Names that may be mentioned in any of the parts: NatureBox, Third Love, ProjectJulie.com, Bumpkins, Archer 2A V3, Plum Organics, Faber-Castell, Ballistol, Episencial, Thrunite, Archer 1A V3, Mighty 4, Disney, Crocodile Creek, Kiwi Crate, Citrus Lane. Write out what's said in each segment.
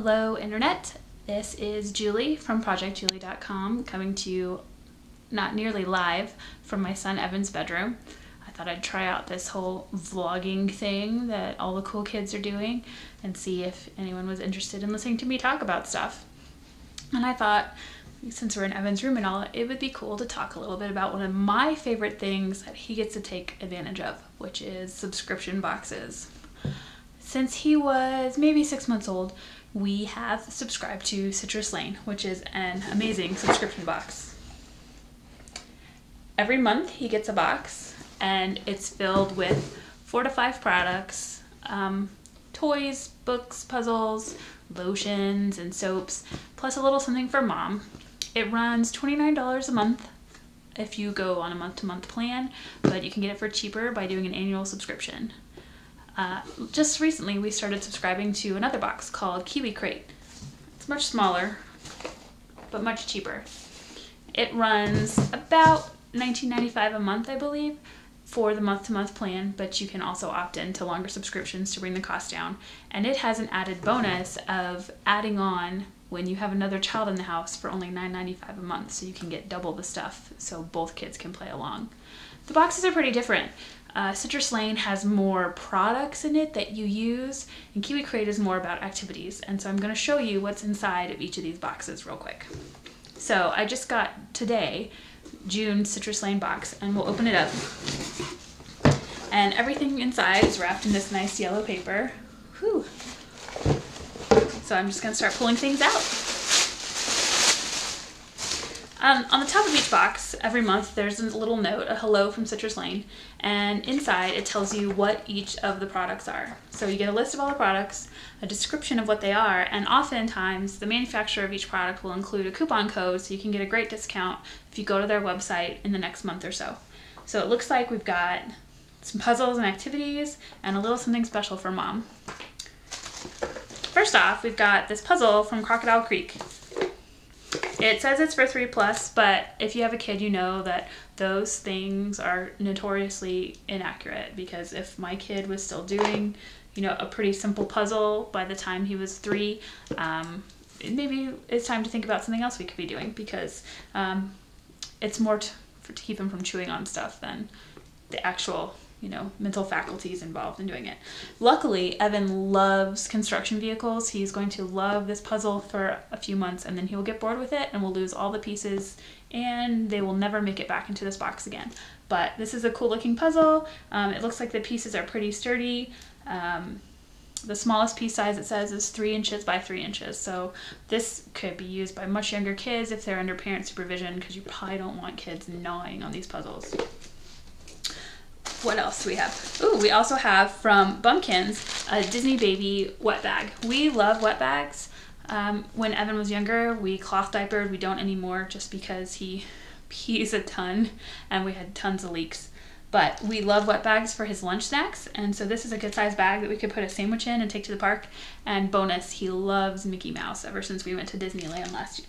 Hello, Internet. This is Julie from ProjectJulie.com coming to you not nearly live from my son Evan's bedroom. I thought I'd try out this whole vlogging thing that all the cool kids are doing and see if anyone was interested in listening to me talk about stuff. And I thought, since we're in Evan's room and all, it would be cool to talk a little bit about one of my favorite things that he gets to take advantage of, which is subscription boxes. Since he was maybe 6 months old, we have subscribed to Citrus Lane, which is an amazing subscription box. Every month he gets a box and it's filled with 4 to 5 products, toys, books, puzzles, lotions and soaps, plus a little something for mom. It runs $29 a month if you go on a month-to-month plan, but you can get it for cheaper by doing an annual subscription. Just recently we started subscribing to another box called Kiwi Crate. It's much smaller, but much cheaper. It runs about $19.95 a month, I believe, for the month-to-month plan, but you can also opt in to longer subscriptions to bring the cost down. And it has an added bonus of adding on when you have another child in the house for only $9.95 a month, so you can get double the stuff so both kids can play along. The boxes are pretty different. Citrus Lane has more products in it that you use, and Kiwi Crate is more about activities. And so I'm going to show you what's inside of each of these boxes real quick. So I just got today June's Citrus Lane box, and we'll open it up. And everything inside is wrapped in this nice yellow paper. Whew. So I'm just going to start pulling things out. On the top of each box, every month, there's a little note, a hello from Citrus Lane, and inside it tells you what each of the products are. So you get a list of all the products, a description of what they are, and oftentimes the manufacturer of each product will include a coupon code so you can get a great discount if you go to their website in the next month or so. So it looks like we've got some puzzles and activities and a little something special for mom. First off, we've got this puzzle from Crocodile Creek. It says it's for 3+, but if you have a kid, you know that those things are notoriously inaccurate, because if my kid was still doing, you know, a pretty simple puzzle by the time he was 3, maybe it's time to think about something else we could be doing, because it's more to keep him from chewing on stuff than the actual, you know, mental faculties involved in doing it. Luckily, Evan loves construction vehicles. He's going to love this puzzle for a few months, and then he will get bored with it and will lose all the pieces and they will never make it back into this box again. But this is a cool looking puzzle. It looks like the pieces are pretty sturdy. The smallest piece size, it says, is 3 inches by 3 inches. So this could be used by much younger kids if they're under parent supervision, because you probably don't want kids gnawing on these puzzles. What else do we have? Ooh, we also have from Bumpkins a Disney baby wet bag. We love wet bags. When Evan was younger, we cloth diapered. We don't anymore just because he pees a ton and we had tons of leaks. But we love wet bags for his lunch snacks, and so this is a good sized bag that we could put a sandwich in and take to the park. And bonus, he loves Mickey Mouse ever since we went to Disneyland last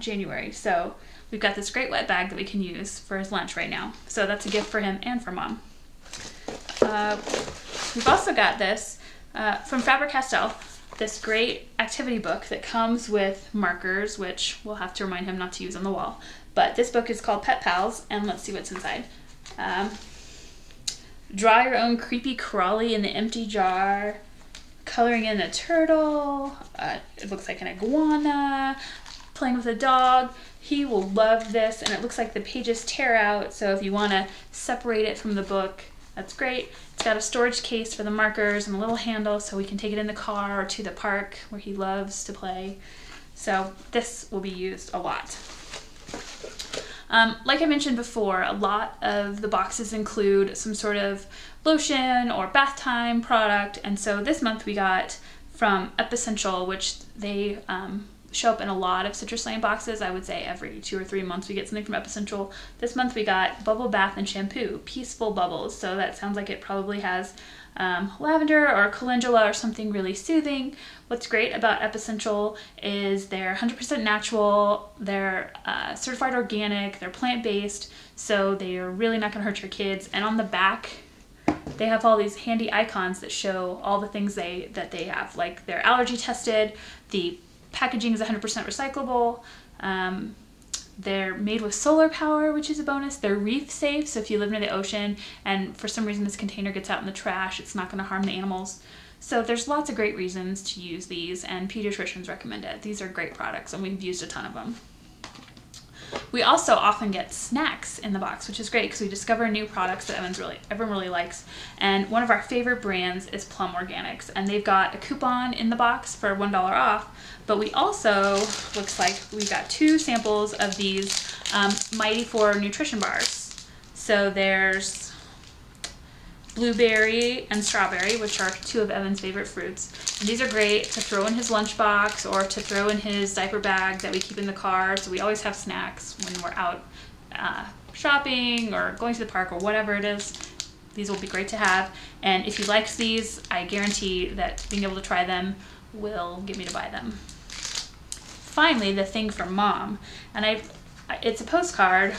January. So we've got this great wet bag that we can use for his lunch right now. So that's a gift for him and for mom. We've also got this from Faber-Castell, this great activity book that comes with markers, which we'll have to remind him not to use on the wall. But this book is called Pet Pals, and let's see what's inside. Draw your own creepy crawly in the empty jar, coloring in a turtle, it looks like an iguana, playing with a dog. He will love this, and it looks like the pages tear out, so if you want to separate it from the book, that's great. It's got a storage case for the markers and a little handle so we can take it in the car or to the park where he loves to play. So this will be used a lot. Like I mentioned before, a lot of the boxes include some sort of lotion or bath time product. And so this month we got from Episencial, which they show up in a lot of Citrus Lane boxes. I would say every 2 or 3 months we get something from Episencial. This month we got Bubble Bath and Shampoo, Peaceful Bubbles. So that sounds like it probably has lavender or calendula or something really soothing. What's great about Episencial is they're 100% natural, they're certified organic, they're plant-based, so they are really not going to hurt your kids. And on the back, they have all these handy icons that show all the things that they have, like they're allergy tested, the packaging is 100% recyclable, they're made with solar power, which is a bonus. They're reef safe, so if you live near the ocean and for some reason this container gets out in the trash, it's not going to harm the animals. So there's lots of great reasons to use these, and pediatricians recommend it. These are great products, and we've used a ton of them. We also often get snacks in the box, which is great because we discover new products that everyone really likes. And one of our favorite brands is Plum Organics, and they've got a coupon in the box for $1 off. But we also, looks like we've got two samples of these Mighty 4 nutrition bars. So there's blueberry and strawberry, which are two of Evan's favorite fruits. And these are great to throw in his lunchbox or to throw in his diaper bag that we keep in the car. So we always have snacks when we're out shopping or going to the park or whatever it is. These will be great to have. And if he likes these, I guarantee that being able to try them will get me to buy them. Finally, the thing for mom. And it's a postcard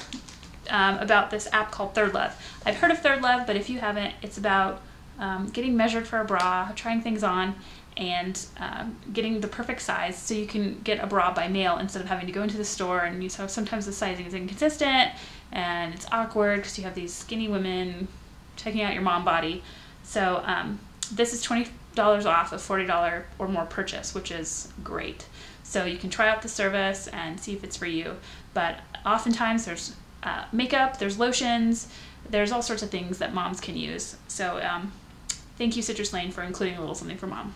about this app called Third Love. I've heard of Third Love, but if you haven't, it's about getting measured for a bra, trying things on, and getting the perfect size so you can get a bra by mail instead of having to go into the store. And you sometimes the sizing is inconsistent and it's awkward because you have these skinny women checking out your mom body. So this is $20 off a $40 or more purchase, which is great. So you can try out the service and see if it's for you. But oftentimes there's makeup, there's lotions, there's all sorts of things that moms can use. So thank you, Citrus Lane, for including a little something for mom.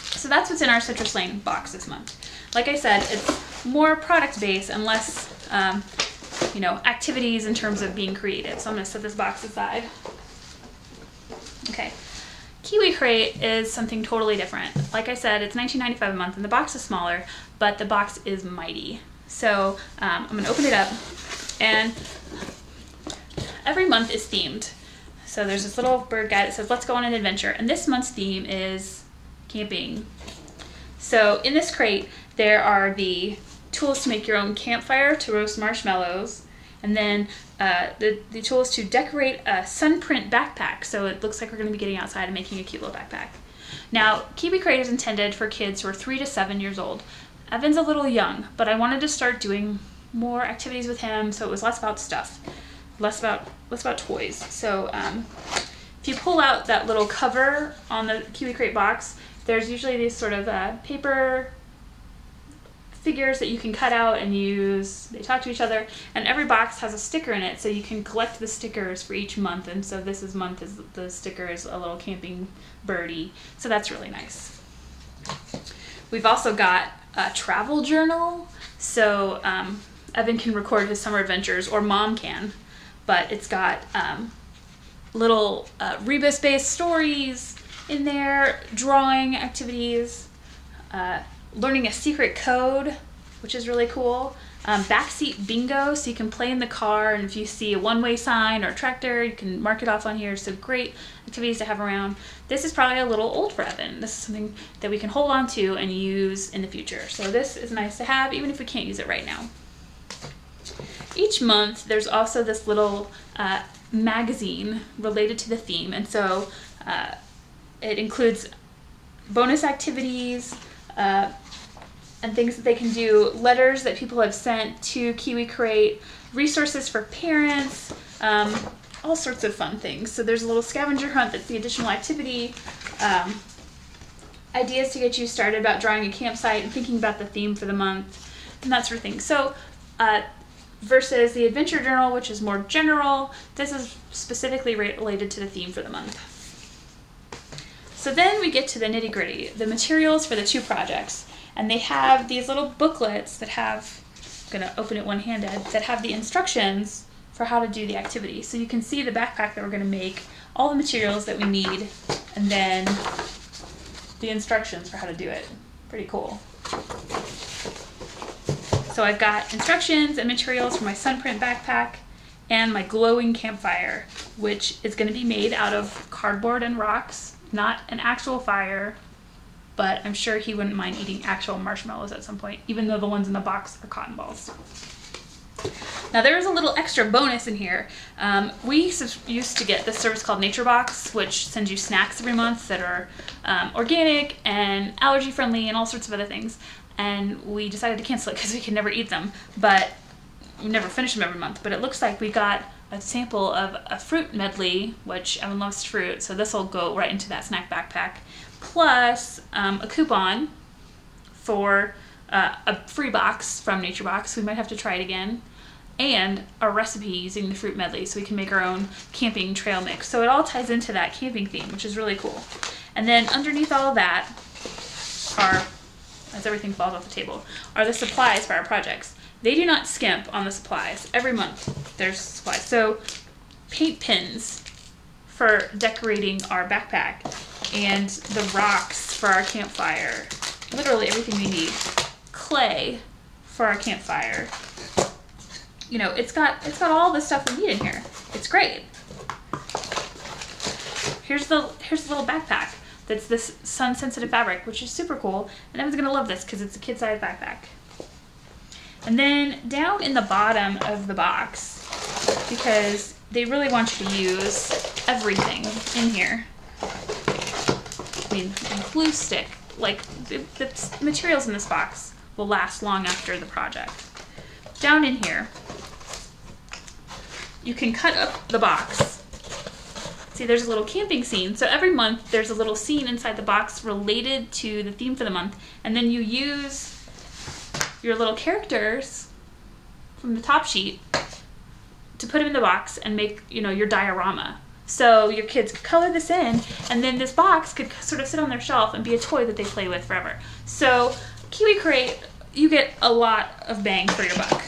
So that's what's in our Citrus Lane box this month. Like I said, it's more product based and less you know, activities in terms of being creative. So I'm going to set this box aside. Okay. Kiwi Crate is something totally different. Like I said, it's $19.95 a month and the box is smaller, but the box is mighty. So I'm going to open it up. And every month is themed. So there's this little bird guide that says, let's go on an adventure. And this month's theme is camping. So in this crate, there are the tools to make your own campfire, to roast marshmallows, and then the tools to decorate a sun print backpack. So it looks like we're going to be getting outside and making a cute little backpack. Now, Kiwi Crate is intended for kids who are 3 to 7 years old. Evan's a little young, but I wanted to start doing more activities with him, so it was less about stuff, less about toys. So if you pull out that little cover on the Kiwi Crate box, there's usually these sort of paper figures that you can cut out and use. They talk to each other, and every box has a sticker in it, so you can collect the stickers for each month. And so this month is the sticker is a little camping birdie, so that's really nice. We've also got a travel journal, so Evan can record his summer adventures, or mom can, but it's got little rebus-based stories in there, drawing activities, learning a secret code, which is really cool, backseat bingo, so you can play in the car, and if you see a one-way sign or a tractor, you can mark it off on here. So great activities to have around. This is probably a little old for Evan. This is something that we can hold on to and use in the future. So this is nice to have, even if we can't use it right now. Each month, there's also this little magazine related to the theme, and so it includes bonus activities, and things that they can do, letters that people have sent to Kiwi Crate, resources for parents, all sorts of fun things. So there's a little scavenger hunt that's the additional activity, ideas to get you started about drawing a campsite and thinking about the theme for the month, and that sort of thing. So versus the adventure journal, which is more general, this is specifically related to the theme for the month. So then we get to the nitty-gritty, the materials for the two projects. And they have these little booklets that have, I'm going to open it one-handed, that have the instructions for how to do the activity. So you can see the backpack that we're going to make, all the materials that we need, and then the instructions for how to do it. Pretty cool. So I've got instructions and materials for my sunprint backpack and my glowing campfire, which is going to be made out of cardboard and rocks, not an actual fire. But I'm sure he wouldn't mind eating actual marshmallows at some point, even though the ones in the box are cotton balls. Now there is a little extra bonus in here. We used to get this service called NatureBox, which sends you snacks every month that are organic and allergy friendly and all sorts of other things. And we decided to cancel it because we can never eat them, but we never finish them every month. But it looks like we got a sample of a fruit medley, which Evan loves fruit, so this will go right into that snack backpack, plus a coupon for a free box from NatureBox. We might have to try it again, and a recipe using the fruit medley so we can make our own camping trail mix. So it all ties into that camping theme, which is really cool. And then underneath all that are, as everything falls off the table, are the supplies for our projects. They do not skimp on the supplies. Every month there's supplies. So paint pins for decorating our backpack, and the rocks for our campfire, literally everything we need, clay for our campfire. You know, it's got all the stuff we need in here. It's great. Here's the little backpack that's this sun-sensitive fabric, which is super cool, and Evan's gonna love this because it's a kid-sized backpack. And then down in the bottom of the box, because they really want you to use everything in here. I mean, glue stick, like the materials in this box will last long after the project. Down in here, you can cut up the box. See, there's a little camping scene. So every month there's a little scene inside the box related to the theme for the month, and then you use your little characters from the top sheet to put them in the box and make, you know, your diorama. So your kids could color this in, and then this box could sort of sit on their shelf and be a toy that they play with forever. So Kiwi Crate, you get a lot of bang for your buck.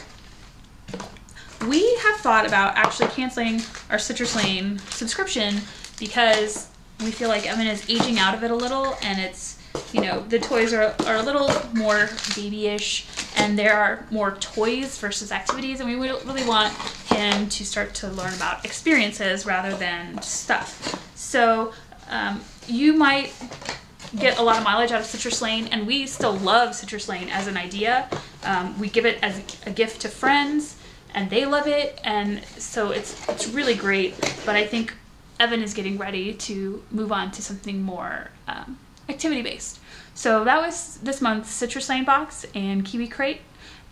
We have thought about actually canceling our Citrus Lane subscription because we feel like Evan is aging out of it a little, and it's, you know, the toys are a little more babyish, and there are more toys versus activities, and we really want him to start to learn about experiences rather than stuff. So you might get a lot of mileage out of Citrus Lane, and we still love Citrus Lane as an idea. We give it as a gift to friends, and they love it, and so it's really great. But I think Evan is getting ready to move on to something more activity based. So that was this month's Citrus Lane box and Kiwi Crate,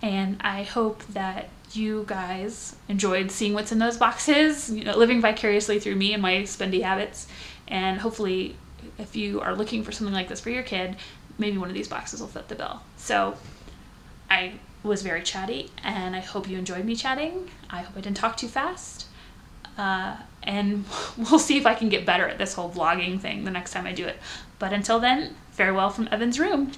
and I hope that you guys enjoyed seeing what's in those boxes, you know, living vicariously through me and my spendy habits. And hopefully if you are looking for something like this for your kid, maybe one of these boxes will fit the bill. So I was very chatty, and I hope you enjoyed me chatting. I hope I didn't talk too fast. And we'll see if I can get better at this whole vlogging thing the next time I do it. But until then, farewell from Evan's room.